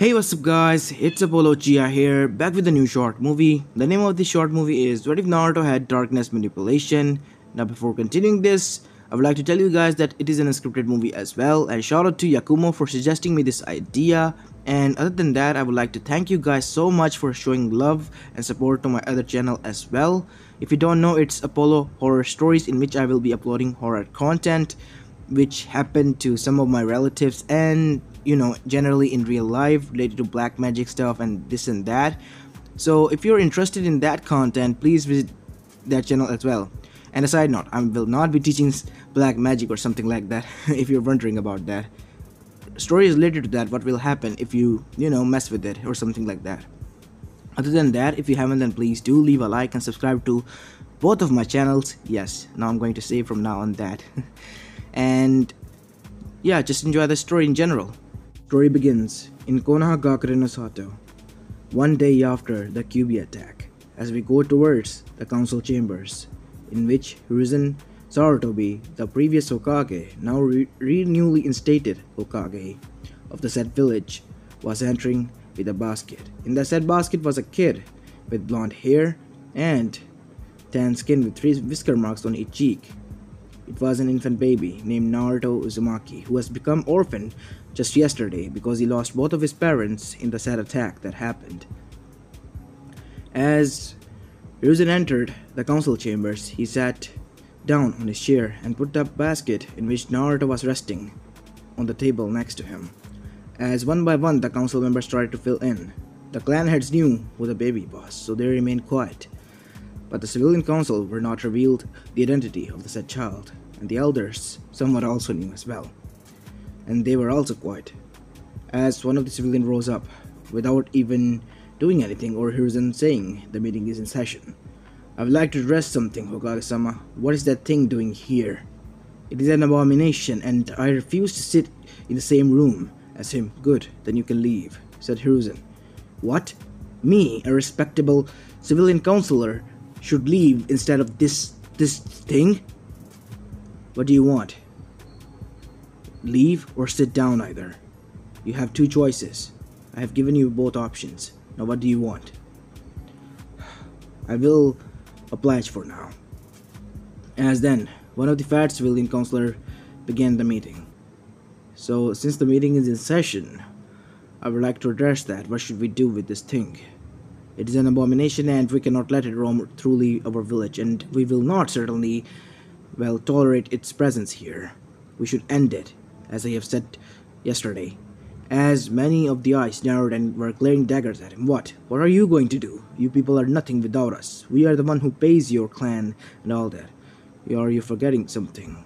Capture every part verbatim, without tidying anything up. Hey, what's up guys, it's Apollo Uchiha here, back with a new short movie. The name of this short movie is What If Naruto Had Darkness Manipulation. Now before continuing this, I would like to tell you guys that it is an unscripted movie as well, and shout out to Yakumo for suggesting me this idea. And other than that, I would like to thank you guys so much for showing love and support to my other channel as well. If you don't know, it's Apollo Horror Stories, in which I will be uploading horror content which happened to some of my relatives and, you know, generally in real life related to black magic stuff and this and that. So if you're interested in that content, please visit that channel as well. And a side note, I will not be teaching black magic or something like that. If you're wondering about that, story is related to that, what will happen if you you know mess with it or something like that. Other than that, if you haven't, then please do leave a like and subscribe to both of my channels. Yes, now I'm going to say from now on that. And yeah, just enjoy the story in general. Story begins in Konoha Gakure no Sato, one day after the Kyuubi attack, as we go towards the council chambers, in which Hiruzen Sarutobi, the previous Hokage, now re re newly instated Hokage of the said village, was entering with a basket. In the said basket was a kid with blonde hair and tan skin with three whisker marks on each cheek. It was an infant baby named Naruto Uzumaki, who has become orphaned just yesterday because he lost both of his parents in the sad attack that happened. As Hiruzen entered the council chambers, he sat down on his chair and put the basket in which Naruto was resting on the table next to him. As one by one the council members started to fill in, the clan heads knew who the baby was, so they remained quiet. But the civilian council were not revealed the identity of the said child, and the elders somewhat also knew as well, and they were also quiet. As one of the civilian rose up without even doing anything or Hiruzen saying, the meeting is in session. I would like to address something, Hokage-sama. What is that thing doing here? It is an abomination, and I refuse to sit in the same room as him. Good, then you can leave, said Hiruzen. What? Me, a respectable civilian councillor, should leave instead of this this thing? What do you want? Leave or sit down either. You have two choices. I have given you both options. Now what do you want? I will oblige for now. As then, one of the fat civilian counselor began the meeting. So since the meeting is in session, I would like to address that. What should we do with this thing? It is an abomination, and we cannot let it roam through our village, and we will not certainly, well, tolerate its presence here. We should end it, as I have said yesterday. As many of the eyes narrowed and were glaring daggers at him. What? What are you going to do? You people are nothing without us. We are the one who pays your clan and all that. Are you forgetting something?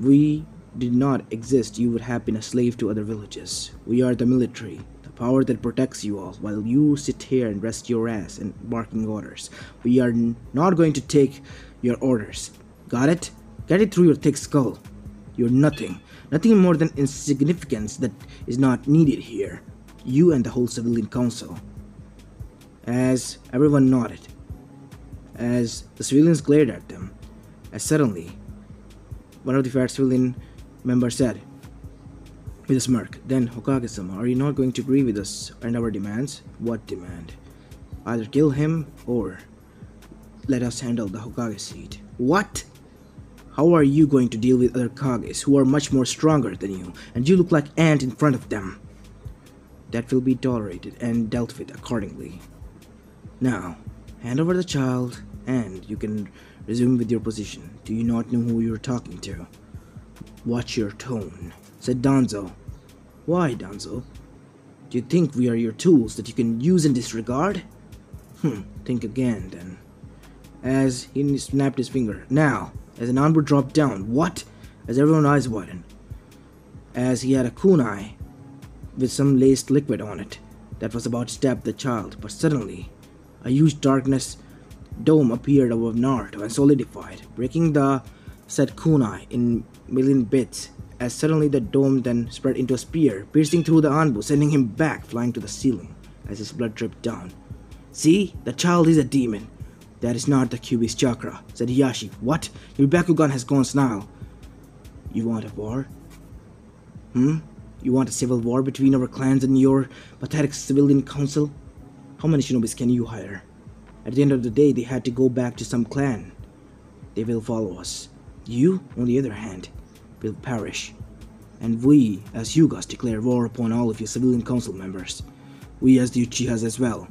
We did not exist. You would have been a slave to other villages. We are the military. Power that protects you all, while you sit here and rest your ass and barking orders. We are not going to take your orders. Got it? Get it through your thick skull. You're nothing. Nothing more than insignificance that is not needed here. You and the whole civilian council. As everyone nodded, as the civilians glared at them, as suddenly one of the fat civilian members said, with a smirk, then Hokage-sama, are you not going to agree with us and our demands? What demand? Either kill him or let us handle the Hokage seat. What? How are you going to deal with other Kages who are much more stronger than you, and you look like ant in front of them? That will be tolerated and dealt with accordingly. Now, hand over the child and you can resume with your position. Do you not know who you are talking to? Watch your tone, said Danzo. Why, Danzo? Do you think we are your tools that you can use in disregard? Hmm, think again then. As he snapped his finger. Now, as an Anbu dropped down, what? As everyone's eyes widened. As he had a kunai with some laced liquid on it that was about to stab the child, but suddenly a huge darkness dome appeared above Naruto and solidified, breaking the said kunai in million bits. As suddenly the dome then spread into a spear, piercing through the Anbu, sending him back flying to the ceiling as his blood dripped down. See, the child is a demon. That is not the Kyuubi's chakra, said Hiyashi. What? Your Bakugan has gone snarl. You want a war? Hmm? You want a civil war between our clans and your pathetic civilian council? How many shinobis can you hire? At the end of the day, they had to go back to some clan. They will follow us. You, on the other hand, will perish. And we, as Hyugas, declare war upon all of your civilian council members. We as the Uchihas as well.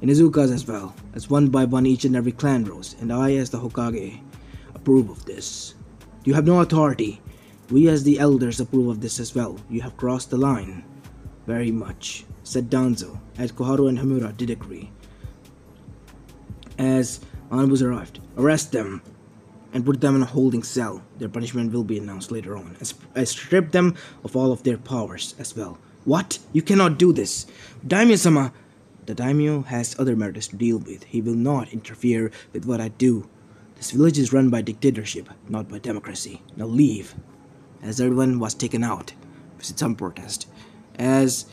And Izukas as well, as one by one each and every clan rose, and I as the Hokage approve of this. You have no authority. We as the elders approve of this as well. You have crossed the line. Very much, said Danzo, as Koharu and Homura did agree. As Anbu's arrived, arrest them and put them in a holding cell. Their punishment will be announced later on. I strip them of all of their powers as well. What? You cannot do this. Daimyo-sama! The Daimyo has other matters to deal with. He will not interfere with what I do. This village is run by dictatorship, not by democracy. Now leave. As everyone was taken out, with some protest. As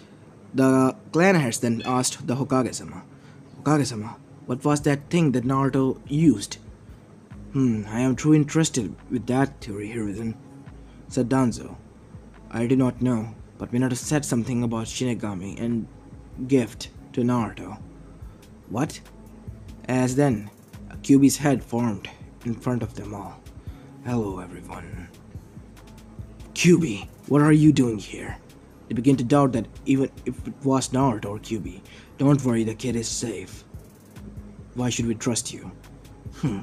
the clan heads then asked the Hokage-sama, Hokage-sama, what was that thing that Naruto used? Hmm, I am truly interested with that theory, Hiruzen, said Danzo. I do not know, but Minato said something about Shinigami and gift to Naruto. What? As then, a Kyuubi's head formed in front of them all. Hello, everyone. Kyuubi, what are you doing here? They begin to doubt that even if it was Naruto or Kyuubi. Don't worry, the kid is safe. Why should we trust you? Hmm.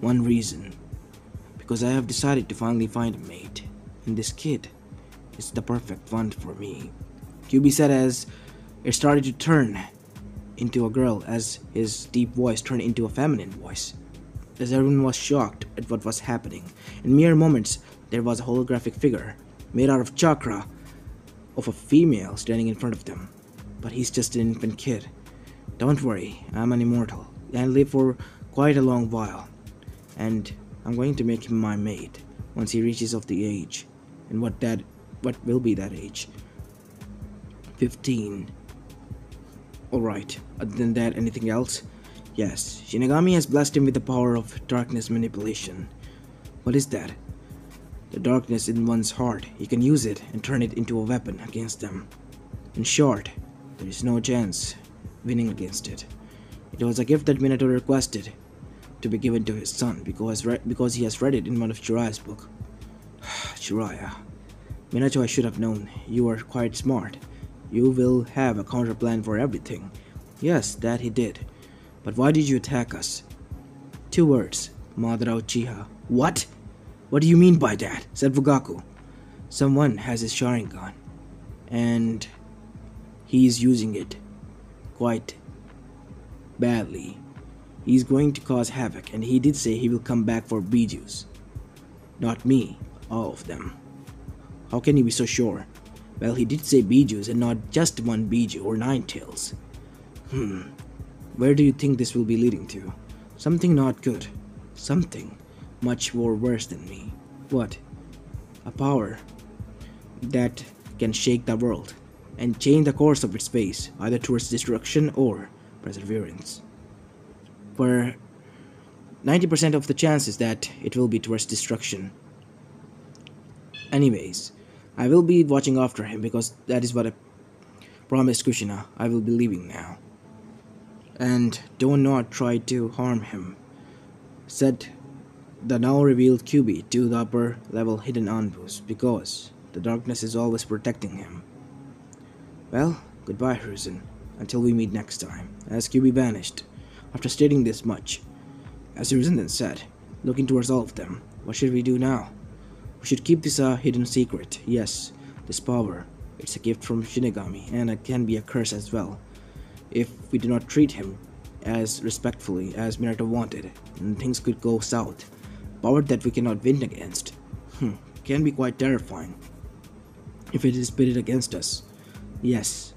One reason. Because I have decided to finally find a mate. And this kid is the perfect one for me. Kyuubi said as it started to turn into a girl as his deep voice turned into a feminine voice. As everyone was shocked at what was happening, in mere moments there was a holographic figure made out of chakra of a female standing in front of them. But he's just an infant kid. Don't worry, I'm an immortal and live for quite a long while. And I'm going to make him my mate once he reaches of the age. And what that what will be that age? fifteen. Alright, other than that, anything else? Yes, Shinigami has blessed him with the power of darkness manipulation. What is that? The darkness in one's heart. He can use it and turn it into a weapon against them. In short, there is no chance winning against it. It was a gift that Minato requested to be given to his son because, because he has read it in one of Jiraiya's book. Jiraiya. Minato, I should have known. You are quite smart. You will have a counter plan for everything. Yes, that he did. But why did you attack us? Two words. Madara Uchiha. What? What do you mean by that? Said Fugaku. Someone has his Sharingan. And he is using it. Quite badly. He's going to cause havoc. And he did say he will come back for Bijus. Not me. All of them. How can you be so sure? Well, he did say Bijus and not just one Biju or nine tails. Hmm. Where do you think this will be leading to? Something not good. Something much more worse than me. What? A power that can shake the world and change the course of its fate, either towards destruction or perseverance. For ninety percent of the chances that it will be towards destruction. Anyways, I will be watching after him because that is what I promised Kushina. I will be leaving now. And do not try to harm him, said the now revealed Kyuubi to the upper level hidden Anbus, because the darkness is always protecting him. Well, goodbye Hiruzen, until we meet next time. As Kyuubi vanished, after stating this much, as Hiruzen then said, looking towards all of them, what should we do now? We should keep this a hidden secret. Yes, this power, it's a gift from Shinigami and it can be a curse as well if we do not treat him as respectfully as Minato wanted, and things could go south. Power that we cannot win against hmm. can be quite terrifying if it is pitted against us. Yes.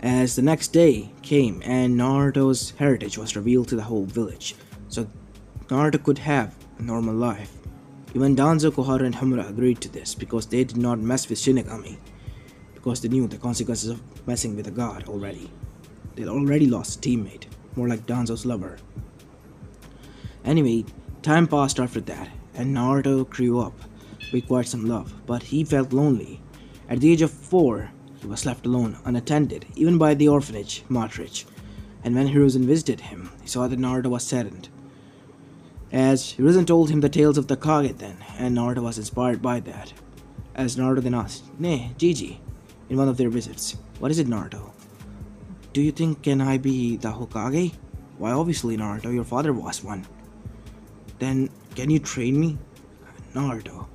As the next day came and Naruto's heritage was revealed to the whole village, so Naruto could have a normal life. Even Danzo, Koharu and Homura agreed to this because they did not mess with Shinigami, because they knew the consequences of messing with a god already. They'd already lost a teammate, more like Danzo's lover. Anyway, time passed after that and Naruto grew up with quite some love, but he felt lonely At the age of four, he was left alone, unattended, even by the orphanage, Matrich, and when Hiruzen visited him, he saw that Naruto was saddened. As Hiruzen told him the tales of the Kage then, and Naruto was inspired by that. As Naruto then asked, "Nay, Jiji," in one of their visits, "What is it, Naruto? Do you think can I be the Hokage? Why obviously, Naruto, your father was one. Then, can you train me? Naruto,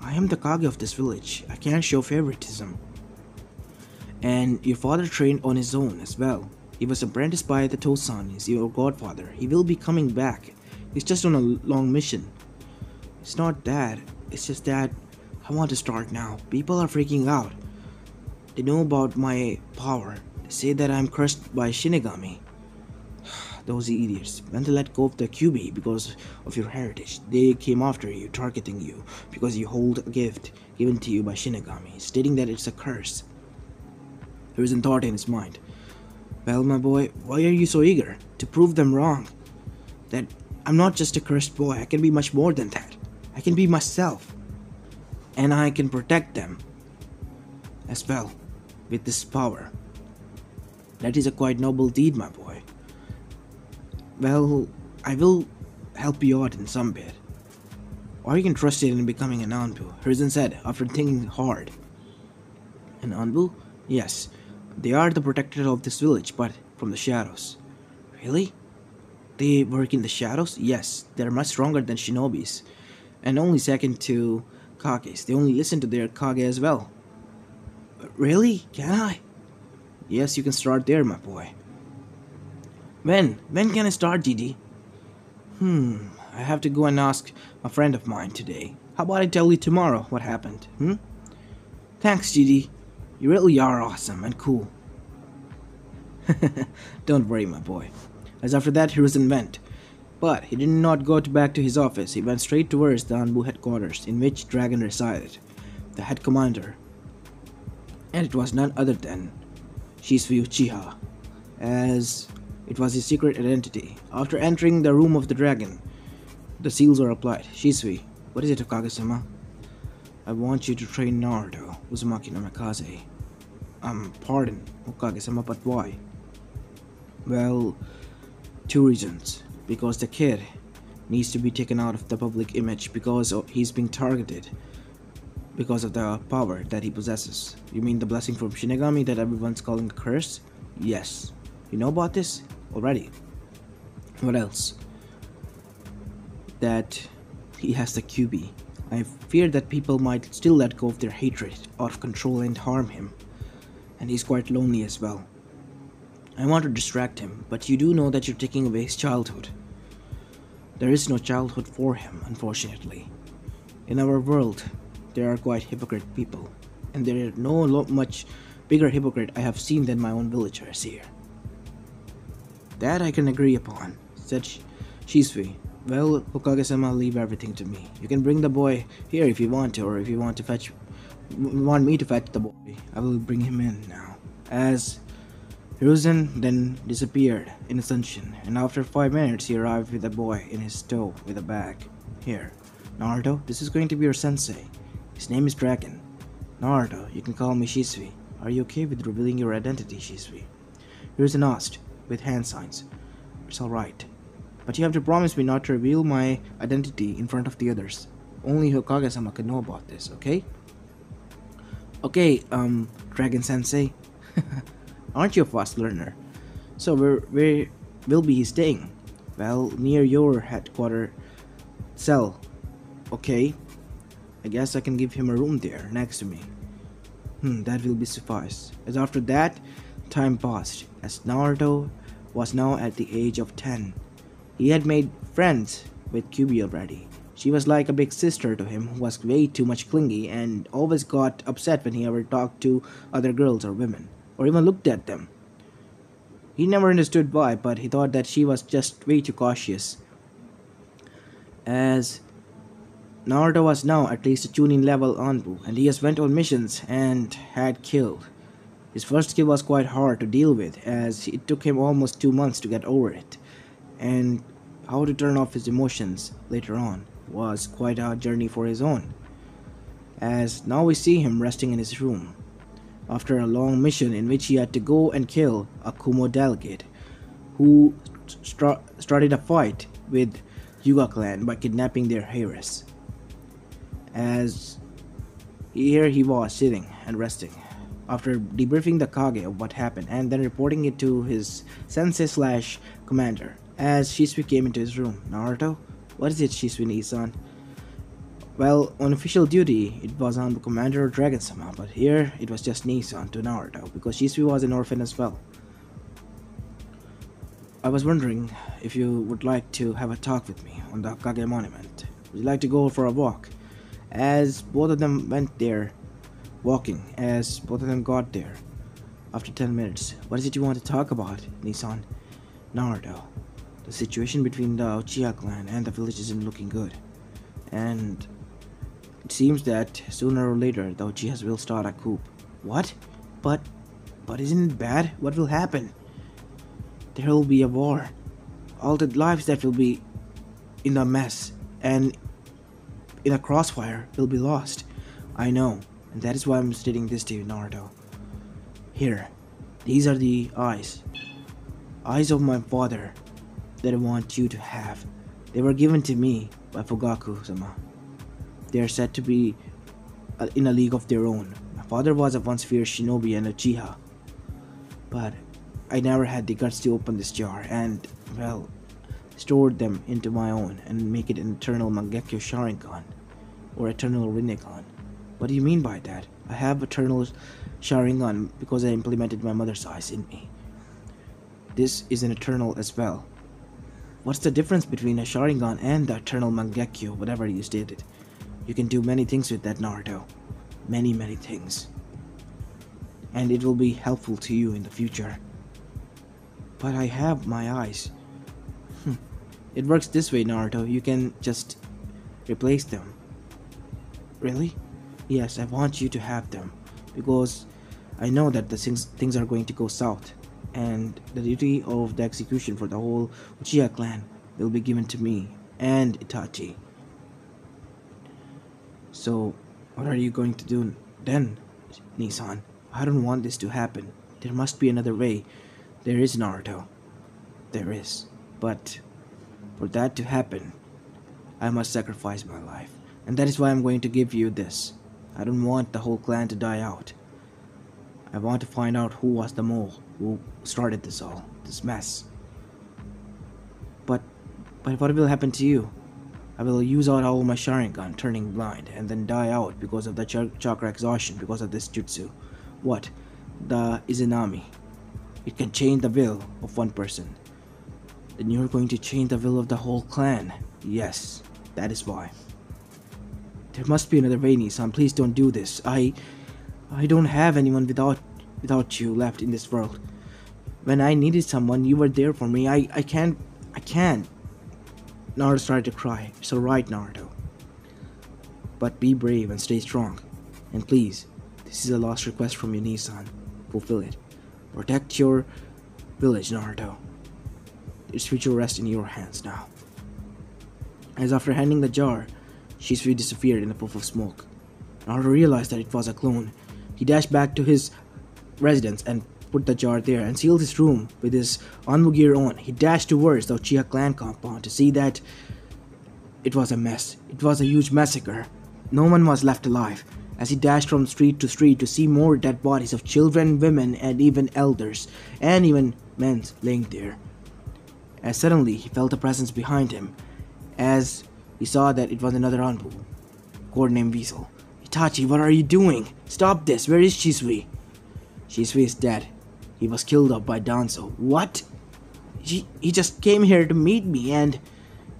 I am the Kage of this village, I can't show favoritism. And your father trained on his own as well. He was apprenticed by the Tosan, he's your godfather. He will be coming back. He's just on a long mission. It's not that, it's just that I want to start now. People are freaking out. They know about my power. They say that I'm cursed by Shinigami. Those idiots. When they let go of the Kyuubi because of your heritage, they came after you, targeting you because you hold a gift given to you by Shinigami, stating that it's a curse." Hiruzen thought in his mind, "Well, my boy, why are you so eager to prove them wrong? That I'm not just a cursed boy, I can be much more than that. I can be myself, and I can protect them as well with this power. That is a quite noble deed, my boy. Well, I will help you out in some bit. Or you can trust it in becoming an Anbu," Hiruzen said after thinking hard. "An Anbu? Yes, they are the protectors of this village, but from the shadows." "Really? They work in the shadows?" "Yes, they are much stronger than shinobis, and only second to Kages. They only listen to their Kage as well." "Really? Can I?" "Yes, you can start there, my boy." When? When can I start, Gigi?" Hmm, I have to go and ask a friend of mine today. How about I tell you tomorrow what happened, hmm?" "Thanks, Gigi. You really are awesome and cool." "Don't worry, my boy." As after that, Hiruzen went. But he did not go back to his office. He went straight towards the Anbu headquarters in which Dragon resided, the head commander. And it was none other than Shisui Uchiha, as it was his secret identity. After entering the room of the Dragon, the seals were applied. "Shisui, what is it, Kage-sama?" "I want you to train Naruto Uzumaki Namikaze." Um, pardon, Hokage-sama, but why?" "Well, two reasons. Because the kid needs to be taken out of the public image because he's being targeted because of the power that he possesses." "You mean the blessing from Shinigami that everyone's calling a curse?" "Yes. You know about this already." "What else?" "That he has the Kyuubi. I fear that people might still let go of their hatred out of control and harm him. And he's quite lonely as well. I want to distract him, but you do know that you're taking away his childhood. There is no childhood for him, unfortunately. In our world, there are quite hypocrite people, and there are no much bigger hypocrite I have seen than my own villagers here." "That I can agree upon," said Shisui. "Well, Hokage-sama, leave everything to me. You can bring the boy here if you want to, or if you want to fetch, want me to fetch the boy. I will bring him in now." As Hiruzen then disappeared in the sunshine, and after five minutes he arrived with the boy in his tow with a bag. "Here, Naruto, this is going to be your sensei. His name is Dragon. Naruto, you can call me Shisui. Are you okay with revealing your identity, Shisui?" Hiruzen asked with hand signs. "It's alright. But you have to promise me not to reveal my identity in front of the others. Only Hokage-sama can know about this, okay?" "Okay, um, Dragon-sensei." "Aren't you a fast learner? So where, where will be he staying?" "Well, near your headquarter cell." "Okay, I guess I can give him a room there next to me." Hmm, that will be suffice. As after that, time passed, as Naruto was now at the age of ten. He had made friends with Kyuubi already. She was like a big sister to him, who was way too much clingy and always got upset when he ever talked to other girls or women, or even looked at them. He never understood why, but he thought that she was just way too cautious. As Naruto was now at least a Chunin level Anbu, and he has went on missions and had killed. His first kill was quite hard to deal with, as it took him almost two months to get over it. And how to turn off his emotions later on was quite a journey for his own. as now we see him resting in his room after a long mission in which he had to go and kill a Kumo delegate who st started a fight with Yuga clan by kidnapping their heiress. As here he was sitting and resting after debriefing the Kage of what happened and then reporting it to his sensei slash commander. As Shisui came into his room, Naruto, what is it, Shisui-san? Well, on official duty, it was Anbu commander or Dragon-sama, but here it was just Nii-san to Naruto because Shisui was an orphan as well. I was wondering if you would like to have a talk with me on the Kage monument. Would you like to go for a walk? As both of them went there, walking, as both of them got there, after ten minutes, what is it you want to talk about, Nii-san? Naruto, the situation between the Uchiha clan and the village isn't looking good, and it seems that sooner or later the Uchihas will start a coup. What? But, but isn't it bad? What will happen? There will be a war, all the lives that will be in the mess and in a crossfire will be lost. I know, and that is why I'm stating this to you, Naruto. Here, these are the eyes, eyes of my father that I want you to have. They were given to me by Fugaku-sama. They are said to be in a league of their own. My father was a once fierce shinobi and Uchiha, but I never had the guts to open this jar and, well, stored them into my own and make it an eternal Mangekyou Sharingan or eternal Rinnegan. What do you mean by that? I have eternal Sharingan because I implemented my mother's eyes in me. This is an eternal as well. What's the difference between a Sharingan and the eternal Mangekyo, whatever you stated? You can do many things with that, Naruto. Many, many things. And it will be helpful to you in the future. But I have my eyes. It works this way, Naruto. You can just replace them. Really? Yes, I want you to have them. Because I know that the things, things are going to go south. And the duty of the execution for the whole Uchiha clan will be given to me and Itachi. So, what are you going to do then, Nii-san? I don't want this to happen. There must be another way. There is, Naruto. There is. But, for that to happen, I must sacrifice my life. And that is why I'm going to give you this. I don't want the whole clan to die out. I want to find out who was the mole who started this all, this mess. But, but what will happen to you? I will use out all my Sharingan, turning blind, and then die out because of the ch chakra exhaustion, because of this jutsu. What? The Izanami. It can change the will of one person. Then you're going to change the will of the whole clan. Yes, that is why. There must be another way, Nii-san. Please don't do this. I, I don't have anyone without, without you left in this world. When I needed someone, you were there for me. I, I can't. I can't. Naruto started to cry. It's alright, Naruto. But be brave and stay strong. And please, this is a last request from you, Nii-san. Fulfill it. Protect your village, Naruto. Its future rests in your hands now. As after handing the jar, Shisui disappeared in a puff of smoke. Naruto realized that it was a clone. He dashed back to his residence and put the jar there and sealed his room with his Anbu gear on. He dashed towards the Uchiha clan compound to see that it was a mess. It was a huge massacre. No one was left alive. As he dashed from street to street to see more dead bodies of children, women, and even elders, and even men laying there. As suddenly he felt a presence behind him, as he saw that it was another Anbu, codenamed Weasel. Itachi, what are you doing? Stop this, where is Shisui? Shisui is dead. He was killed up by Danzo. What? He, he just came here to meet me and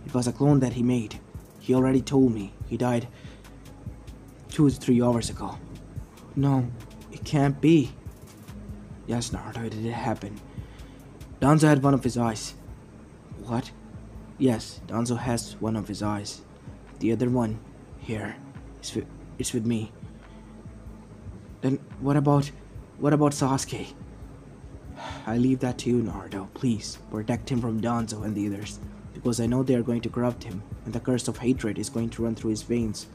it was a clone that he made. He already told me he died two to three hours ago. No, it can't be. Yes, Naruto, it did happen. Danzo had one of his eyes. What? Yes, Danzo has one of his eyes. The other one, here, it's with, it's with me. Then what about, what about Sasuke? I leave that to you, Naruto. Please, protect him from Danzo and the others. Because I know they are going to corrupt him, and the curse of hatred is going to run through his veins.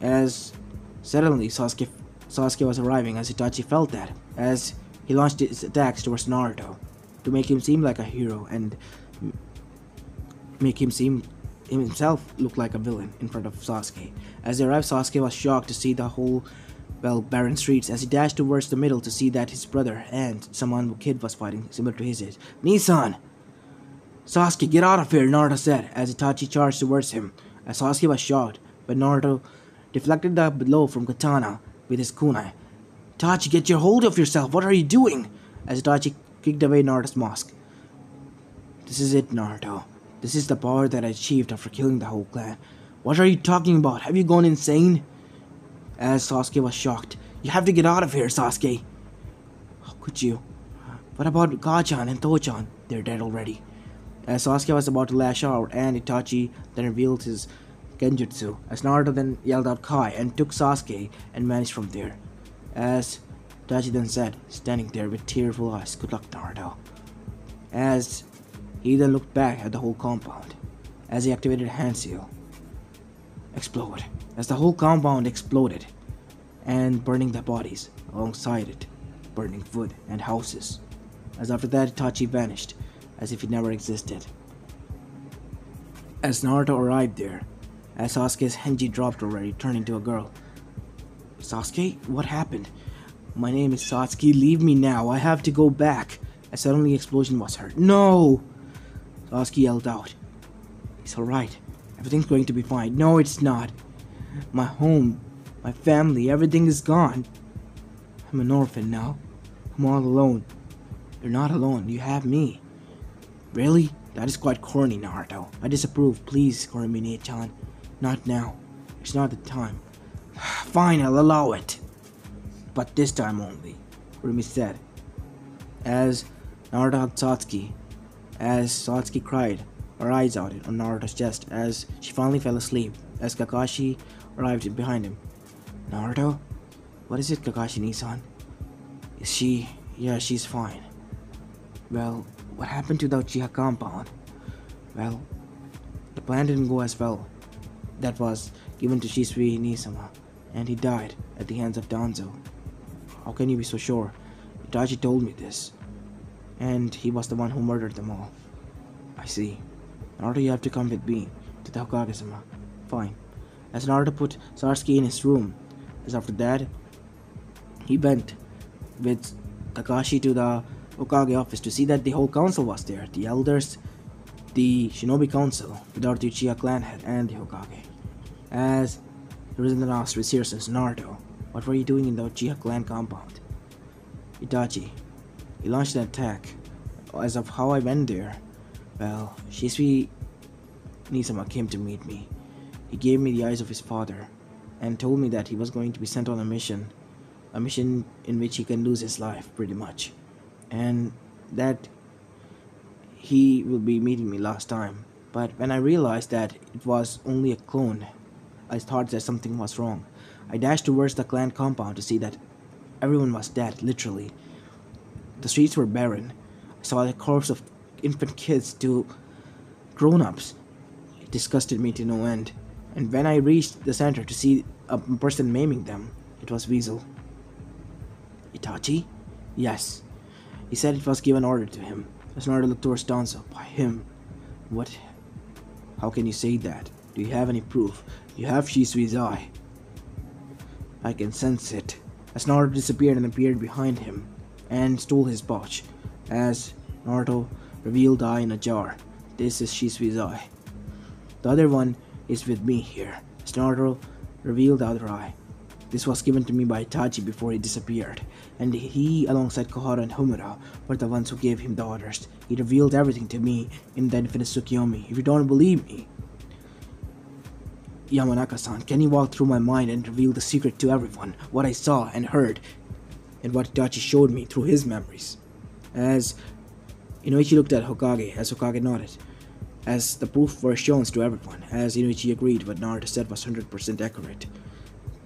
as suddenly Sasuke, Sasuke was arriving as Itachi felt that, as he launched his attacks towards Naruto to make him seem like a hero and make him seem himself look like a villain in front of Sasuke. As they arrived, Sasuke was shocked to see the whole, well, barren streets as he dashed towards the middle to see that his brother and some Anbu kid was fighting similar to his age. Nissan! Sasuke, get out of here, Naruto said as Itachi charged towards him. As Sasuke was shocked, but Naruto deflected the blow from Katana with his kunai. Itachi, get your hold of yourself, what are you doing? As Itachi kicked away Naruto's mask. This is it, Naruto. This is the power that I achieved after killing the whole clan. What are you talking about? Have you gone insane? As Sasuke was shocked. You have to get out of here, Sasuke. How could you? What about Ga-chan and To-chan? They're dead already. As Sasuke was about to lash out, and Itachi then revealed his genjutsu, as Naruto then yelled out Kai and took Sasuke and vanished from there. As Itachi then said, standing there with tearful eyes, good luck, Naruto. As he then looked back at the whole compound, as he activated hand seal. Explode. As the whole compound exploded, and burning the bodies alongside it, burning wood and houses. As after that, Itachi vanished, as if he never existed. As Naruto arrived there, as Sasuke's Henji dropped already, turning to a girl. Sasuke? What happened? My name is Satsuki, leave me now, I have to go back. As suddenly explosion was heard. No! Sasuke yelled out. It's alright, everything's going to be fine. No, it's not. My home, my family, everything is gone. I'm an orphan now. I'm all alone. You're not alone, you have me. Really? That is quite corny, Naruto. I disapprove, please, Koriminie-chan. Not now. It's not the time. Fine, I'll allow it. But this time only, Kurimi said. As Naruto hugged Satsuki, as Satsuki cried, her eyes out on Naruto's chest as she finally fell asleep, as Kakashi arrived behind him. Naruto? What is it, Kakashi-san? Is she... yeah, she's fine. Well, what happened to the Uchiha compound? Well, the plan didn't go as well. That was given to Shisui Uchiha, and he died at the hands of Danzo. How can you be so sure? Itachi told me this, and he was the one who murdered them all. I see. Naruto, you have to come with me to the Hokage-sama. Fine. As Naruto put Sasuke in his room, as after that, he went with Kakashi to the Hokage office to see that the whole council was there. The elders, the Shinobi Council, without the Uchiha clan head, and the Hokage. As Hiruzen then asked with seriousness, Naruto, what were you doing in the Uchiha clan compound? Itachi, he launched an attack. As of how I went there, well, Shisui Uchiha came to meet me. He gave me the eyes of his father and told me that he was going to be sent on a mission, a mission in which he can lose his life, pretty much, and that he will be meeting me last time. But when I realized that it was only a clone, I thought that something was wrong. I dashed towards the clan compound to see that everyone was dead, literally. The streets were barren. I saw the corpse of infant kids to grown-ups. It disgusted me to no end. And when I reached the center to see a person maiming them, it was Weasel. Itachi? Yes. He said it was given order to him. As Naruto looked towards Danzo, by him. What? How can you say that? Do you have any proof? You have Shisui's eye. I can sense it. As Naruto disappeared and appeared behind him, and stole his pouch, as Naruto revealed the eye in a jar. This is Shisui's eye. The other one is with me here. As Naruto revealed the other eye. This was given to me by Itachi before he disappeared, and he, alongside Koharu and Homura, were the ones who gave him the orders. He revealed everything to me in the Infinite Tsukuyomi. If you don't believe me, Yamanaka-san, can you walk through my mind and reveal the secret to everyone, what I saw and heard, and what Itachi showed me through his memories? As Inoichi looked at Hokage, as Hokage nodded, as the proof were shown to everyone, as Inoichi agreed what Naruto said was one hundred percent accurate.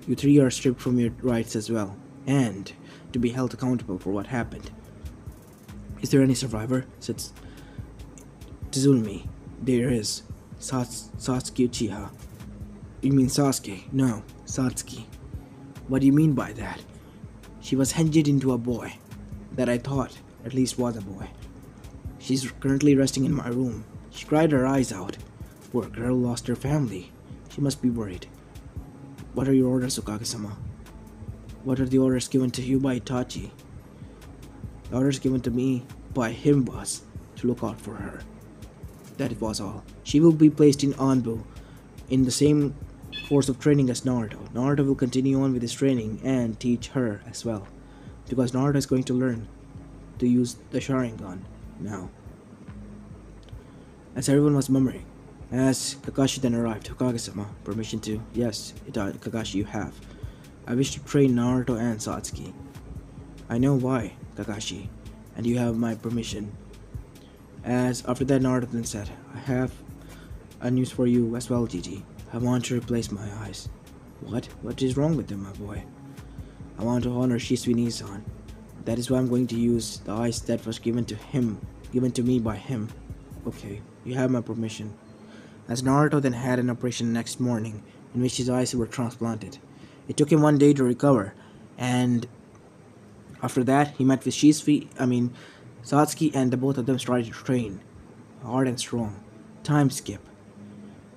You three are stripped from your rights as well, and to be held accountable for what happened. Is there any survivor? Said Tazuna. There is. Sas Sasuke Uchiha. You mean Sasuke? No, Satsuki, what do you mean by that? She was henged into a boy that I thought at least was a boy. She's currently resting in my room. She cried her eyes out. Poor girl lost her family. She must be worried. What are your orders, Hokage-sama? What are the orders given to you by Itachi? The orders given to me by him was to look out for her. That was all. She will be placed in Anbu in the same course of training as Naruto. Naruto will continue on with his training and teach her as well, because Naruto is going to learn to use the Sharingan now. As everyone was murmuring, as Kakashi then arrived, Hokage-sama, permission to... Yes, Itachi, Kakashi, you have. I wish to train Naruto and Satsuki. I know why, Kakashi, and you have my permission. As after that, Naruto then said, I have a news for you as well, Gigi. I want to replace my eyes. What? What is wrong with them, my boy? I want to honor Shisui Nisan. That is why I'm going to use the eyes that was given to him, given to me by him. Okay, you have my permission. As Naruto then had an operation next morning, in which his eyes were transplanted. It took him one day to recover, and after that, he met with Shisui, I mean, Satsuki, and the both of them started to train, hard and strong. Time skip.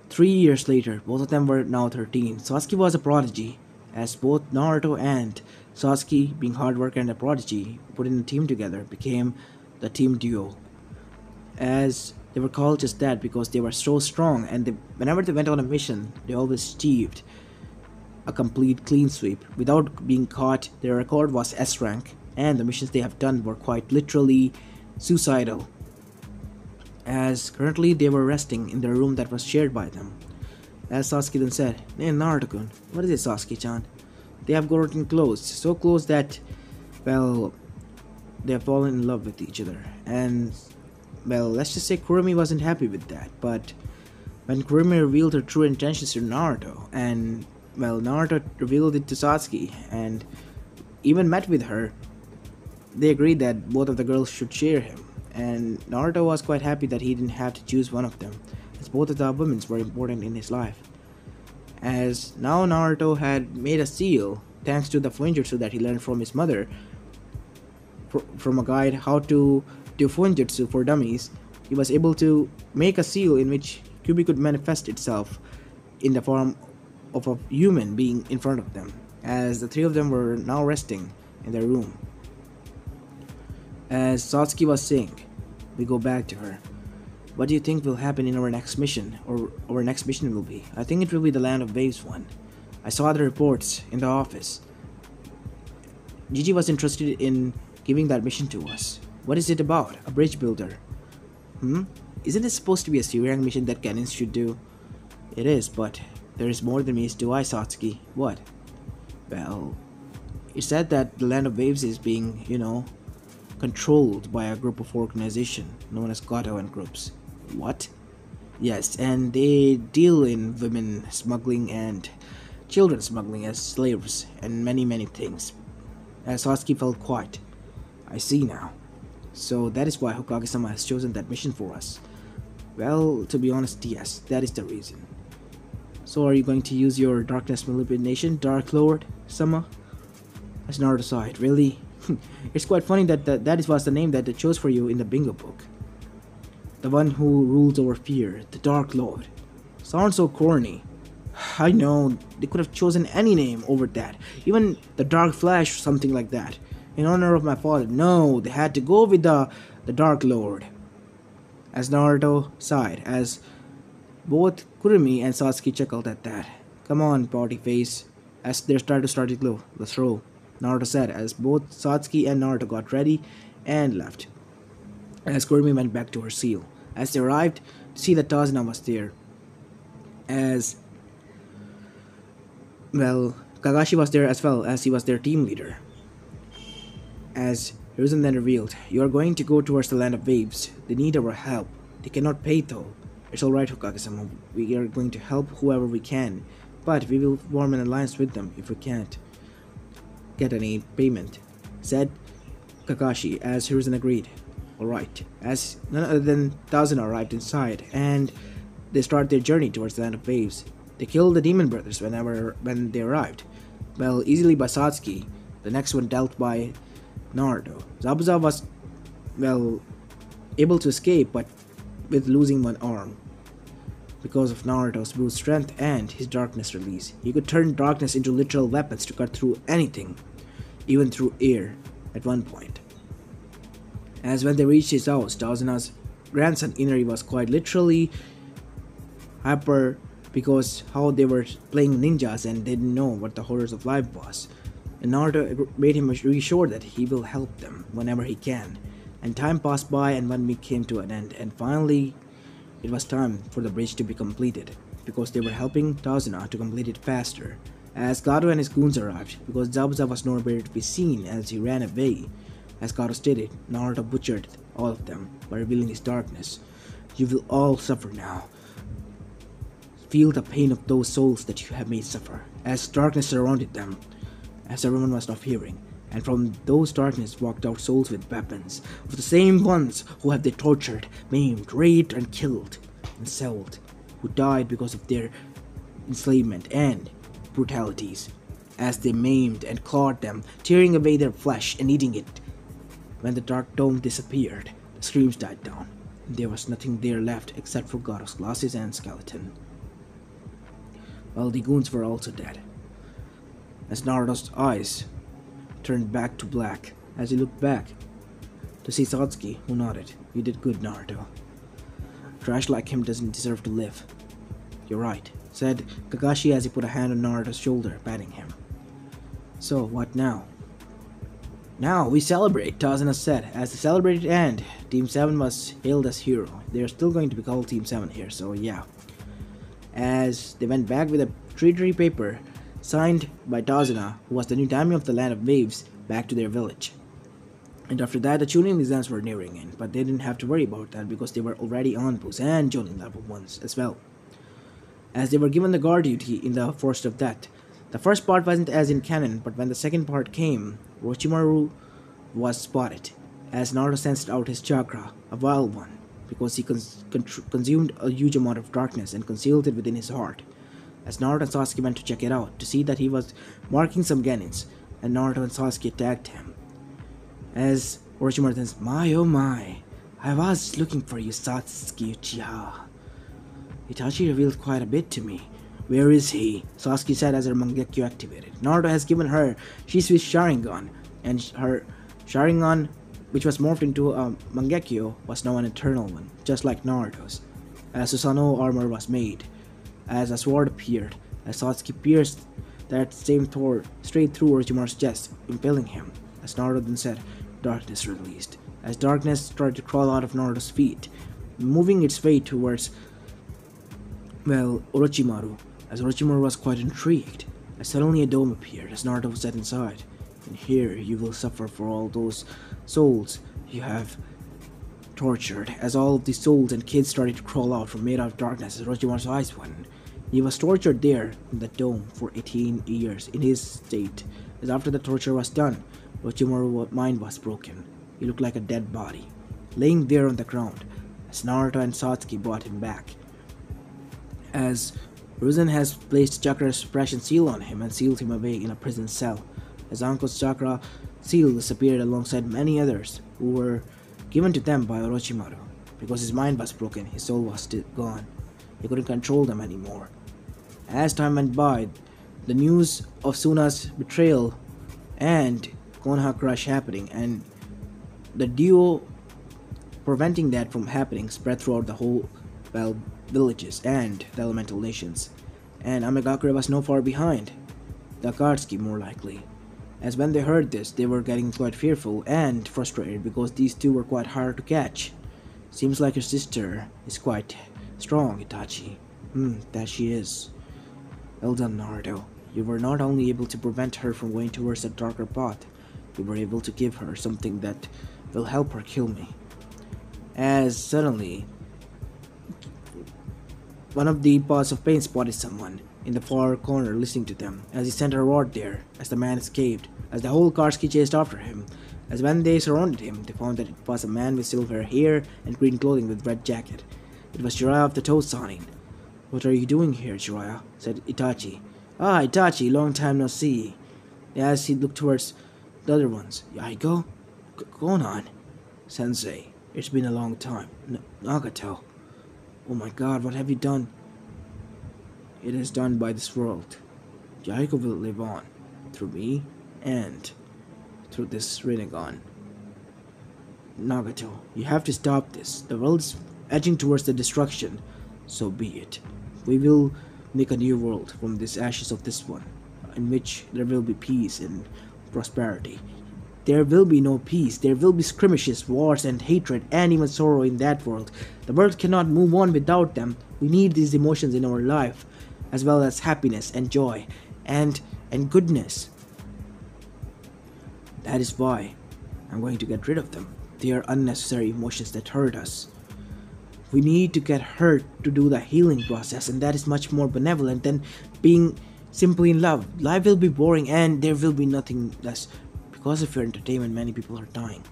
Three years later, both of them were now thirteen. Satsuki was a prodigy, as both Naruto and Satsuki, being hard worker and a prodigy, put in a team together, became the team duo. As they were called just that because they were so strong, and they, whenever they went on a mission, they always achieved a complete clean sweep. Without being caught, their record was S rank, and the missions they have done were quite literally suicidal. As currently they were resting in their room that was shared by them. As Sasuke then said, Hey Naruto-kun, what is it, Sasuke-chan? They have gotten close, so close that, well, they have fallen in love with each other. And, well, let's just say Kurumi wasn't happy with that, but when Kurumi revealed her true intentions to Naruto, and, well, Naruto revealed it to Sasuke, and even met with her, they agreed that both of the girls should share him. And Naruto was quite happy that he didn't have to choose one of them, as both of the women were important in his life. As now Naruto had made a seal, thanks to the Fūinjutsu that he learned from his mother, fr from a guide how to do Fūinjutsu for dummies. He was able to make a seal in which Kyuubi could manifest itself in the form of a human being in front of them, as the three of them were now resting in their room. As Satsuki was saying, we go back to her. What do you think will happen in our next mission, or our next mission will be? I think it will be the Land of Waves one. I saw the reports in the office. Gigi was interested in giving that mission to us. What is it about? A bridge builder. Hmm? Isn't it supposed to be a Seirang mission that cannons should do? It is, but there is more than meets the eye, Satsuki. What? Well, it said that the Land of Waves is being, you know, controlled by a group of organization known as Gato and groups. What? Yes, and they deal in women smuggling and children smuggling as slaves and many many things. As Sasuke felt quiet. I see now. So that is why Hokage-sama has chosen that mission for us. Well, to be honest, yes, that is the reason. So are you going to use your darkness manipulation, Dark Lord Sama? That's Naruto side, really? It's quite funny that the, that is was the name that they chose for you in the bingo book. The one who rules over fear, the Dark Lord. Sounds so corny. I know, they could have chosen any name over that. Even the Dark Flash or something like that. In honor of my father. No, they had to go with the, the Dark Lord. As Naruto sighed, as both Kurumi and Satsuki chuckled at that. Come on, pouty face. As they started to start to glow, let's roll. Naruto said, as both Satsuki and Naruto got ready and left. As Kurumi went back to her seal. As they arrived, to see that Tazuna was there. As, well, Kakashi was there as well, as he was their team leader. As Hiruzen then revealed, you are going to go towards the Land of Waves. They need our help. They cannot pay though. It's alright, Hokage-sama. We are going to help whoever we can. But we will form an alliance with them if we can't get any payment, said Kakashi, as Hiruzen agreed. Alright, as none other than Tazuna arrived inside, and they start their journey towards the Land of Waves. They killed the demon brothers whenever when they arrived. Well, easily by Satsuki. The next one dealt by Naruto. Zabuza was, well, able to escape, but with losing one arm. Because of Naruto's brute strength and his darkness release, he could turn darkness into literal weapons to cut through anything, even through air, at one point. As when they reached his house, Tazuna's grandson Inari was quite literally hyper because how they were playing ninjas and didn't know what the horrors of life was. And Naruto made him reassured that he will help them whenever he can. And time passed by and one week came to an end, and finally it was time for the bridge to be completed because they were helping Tazuna to complete it faster. As Gato and his goons arrived, because Zabuza was nowhere to be seen as he ran away. As Gato stated, Naruto butchered all of them by revealing his darkness. You will all suffer now. Feel the pain of those souls that you have made suffer. As darkness surrounded them, as everyone was not hearing, and from those darkness walked out souls with weapons, of the same ones who have they tortured, maimed, raped, and killed, and sold, who died because of their enslavement and brutalities, as they maimed and clawed them, tearing away their flesh and eating it. When the dark dome disappeared, the screams died down, and there was nothing there left except for Gato's glasses and skeleton. While the goons were also dead, as Naruto's eyes turned back to black as he looked back to see Satsuki, who nodded. You did good, Naruto. Trash like him doesn't deserve to live. You're right, said Kakashi as he put a hand on Naruto's shoulder, patting him. So, what now? Now we celebrate, Tazuna said. As they celebrated and Team seven was hailed as hero. They're still going to be called Team seven here, so yeah. As they went back with a treaty paper signed by Tazuna, who was the new Daimyo of the Land of Waves, back to their village. And after that, the Chunin exams were nearing in, but they didn't have to worry about that because they were already Anbus and Jonin level ones as well. As they were given the guard duty in the Forest of Death, the first part wasn't as in canon, but when the second part came, Orochimaru was spotted, as Naruto sensed out his chakra, a vile one, because he cons con consumed a huge amount of darkness and concealed it within his heart. As Naruto and Sasuke went to check it out, to see that he was marking some Genins, and Naruto and Sasuke attacked him. As Orochimaru says, my oh my, I was looking for you, Satsuki Uchiha. Itachi revealed quite a bit to me. Where is he? Sasuke said as her Mangekyou activated. Naruto has given her Shisui Sharingan, and her Sharingan, which was morphed into a Mangekyou, was now an eternal one, just like Naruto's. As Susanoo armor was made, as a sword appeared, as Satsuki pierced that same sword straight through Orochimaru's chest, impaling him. As Naruto then said, darkness released. As darkness tried to crawl out of Naruto's feet, moving its way towards, well, Orochimaru. As Orochimaru was quite intrigued, as suddenly a dome appeared, as Naruto was set inside. And here you will suffer for all those souls you have tortured, as all of the souls and kids started to crawl out from made out of darkness as Orochimaru's eyes went. He was tortured there in the dome for eighteen years in his state, as after the torture was done, Orochimaru's mind was broken. He looked like a dead body, laying there on the ground, as Naruto and Satsuki brought him back. As Hiruzen has placed chakra suppression seal on him and sealed him away in a prison cell, as Anko's chakra seal disappeared alongside many others who were given to them by Orochimaru. Because his mind was broken, his soul was still gone. He couldn't control them anymore. As time went by, the news of Suna's betrayal and Konoha crash happening and the duo preventing that from happening spread throughout the whole well, villages and the elemental nations. And Amegakure was no far behind, the Akatsuki more likely. As when they heard this, they were getting quite fearful and frustrated because these two were quite hard to catch. Seems like your sister is quite strong, Itachi. Hmm, that she is. Well done, Naruto. You were not only able to prevent her from going towards a darker path, you were able to give her something that will help her kill me. As suddenly, one of the pods of pain spotted someone in the far corner listening to them, as he sent a rod there, as the man escaped, as the whole Akatsuki chased after him. As when they surrounded him, they found that it was a man with silver hair and green clothing with red jacket. It was Jiraiya of the Toad Sanin. What are you doing here, Jiraiya? Said Itachi. Ah, Itachi, long time no see. As he looked towards the other ones. Yahiko? Konan? Sensei, it's been a long time. N Nagato. Oh my god, what have you done? It is done by this world. Yahiko will live on. Through me, and through this Rinnegan. Nagato, you have to stop this. The world is edging towards the destruction. So be it. We will make a new world from these ashes of this one, in which there will be peace and prosperity. There will be no peace. There will be skirmishes, wars, and hatred, and even sorrow in that world. The world cannot move on without them. We need these emotions in our life, as well as happiness and joy, and and goodness. That is why I'm going to get rid of them. They are unnecessary emotions that hurt us. We need to get hurt to do the healing process, and that is much more benevolent than being simply in love. Life will be boring, and there will be nothing less. Because of your entertainment, many people are dying.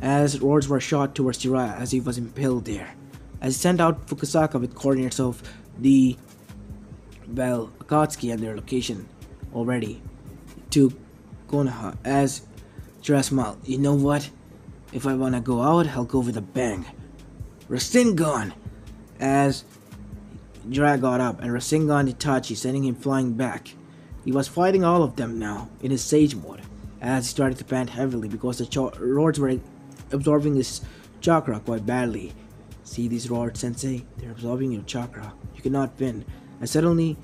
As rods were shot towards Jiraiya as he was impaled there, as he sent out Fukusaka with coordinates of the, well, Akatsuki and their location already to Konoha, as Jiraiya smiled. You know what? If I wanna go out, I'll go with a bang. Rasengan! As Jiraiya got up, and Rasengan Itachi sending him flying back. He was fighting all of them now, in his sage mode, as he started to pant heavily because the rods were absorbing his chakra quite badly. See these rods, sensei? They're absorbing your chakra. You cannot win. And suddenly,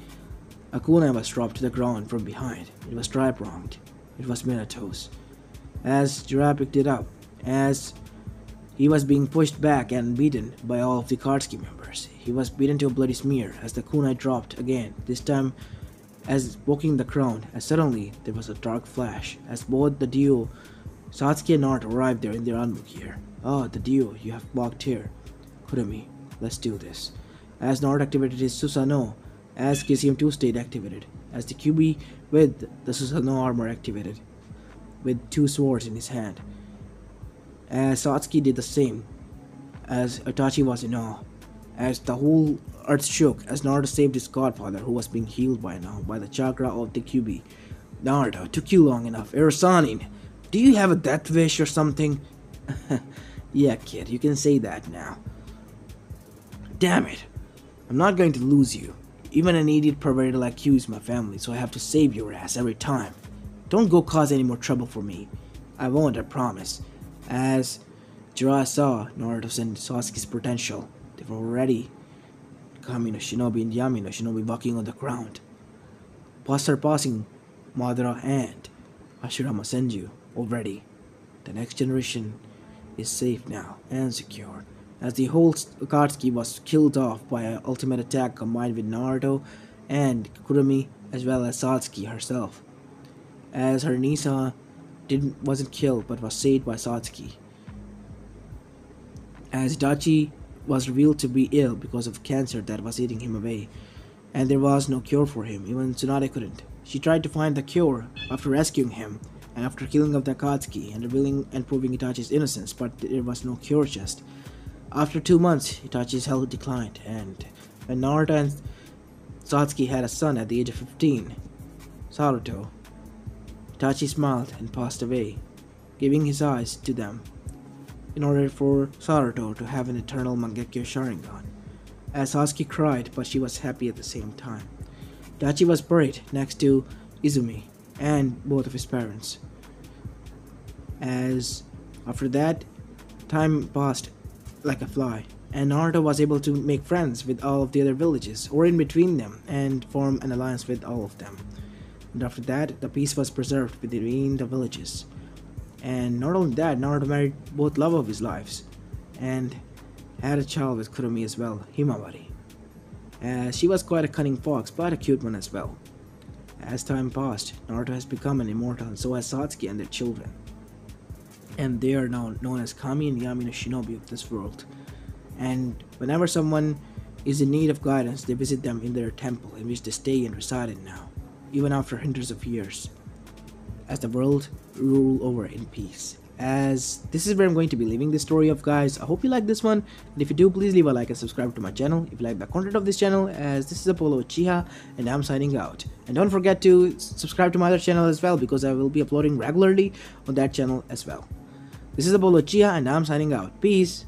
a kunai was dropped to the ground from behind. It was tri-pronged. It was Minato's. As Jiraiya picked it up, as he was being pushed back and beaten by all of the Akatsuki members. He was beaten to a bloody smear as the kunai dropped again, this time as poking the crown, as suddenly there was a dark flash as both the duo, Satsuki and Naruto, arrived there in their Anbu gear. Oh, the duo, you have blocked here. Kurumi, let's do this. As Naruto activated his Susanoo, as K C M two stayed activated, as the Kyuubi with the Susanoo armor activated, with two swords in his hand. As Satsuki did the same, as Itachi was in awe, as the whole earth shook, as Naruto saved his godfather who was being healed by now by the chakra of the Kyuubi. Naruto, took you long enough. Irasanin, do you have a death wish or something? Yeah, kid, you can say that now. Damn it, I'm not going to lose you. Even an idiot perverted like you is my family, so I have to save your ass every time. Don't go cause any more trouble for me. I won't, I promise. As Jiraiya saw Naruto's and Sasuke's potential, they were already Kami no Shinobi and Yami no Shinobi walking on the ground, past surpassing Madara and Ashurama Senju already. The next generation is safe now and secure, as the whole Akatsuki was killed off by an ultimate attack combined with Naruto and Kurumi, as well as Satsuki herself, as her Nisa Didn't, wasn't killed but was saved by Satsuki. As Itachi was revealed to be ill because of cancer that was eating him away, and there was no cure for him. Even Tsunade couldn't. She tried to find the cure after rescuing him and after killing of the Akatsuki and revealing and proving Itachi's innocence, but there was no cure just. After two months, Itachi's health declined, and when Naruto and Satsuki had a son at the age of fifteen, Saruto, Itachi smiled and passed away, giving his eyes to them in order for Saruto to have an eternal Mangekyou Sharingan. As Sasuke cried, but she was happy at the same time. Itachi was buried next to Izumi and both of his parents. As after that, time passed like a fly, and Naruto was able to make friends with all of the other villages, or in between them, and form an alliance with all of them. And after that, the peace was preserved between the villages. And not only that, Naruto married both love of his lives and had a child with Kurumi as well, Himawari. As she was quite a cunning fox, but a cute one as well. As time passed, Naruto has become an immortal, and so has Satsuki and their children. And they are now known as Kami and Yami no Shinobi of this world. And whenever someone is in need of guidance, they visit them in their temple, in which they stay and reside in now, even after hundreds of years, as the world ruled over in peace. as this is where I'm going to be leaving this story off, guys. I hope you like this one, and if you do, please leave a like and subscribe to my channel if you like the content of this channel, as this is Apollo Uchiha and I'm signing out. And don't forget to subscribe to my other channel as well, because I will be uploading regularly on that channel as well. This is Apollo Uchiha and I'm signing out. Peace.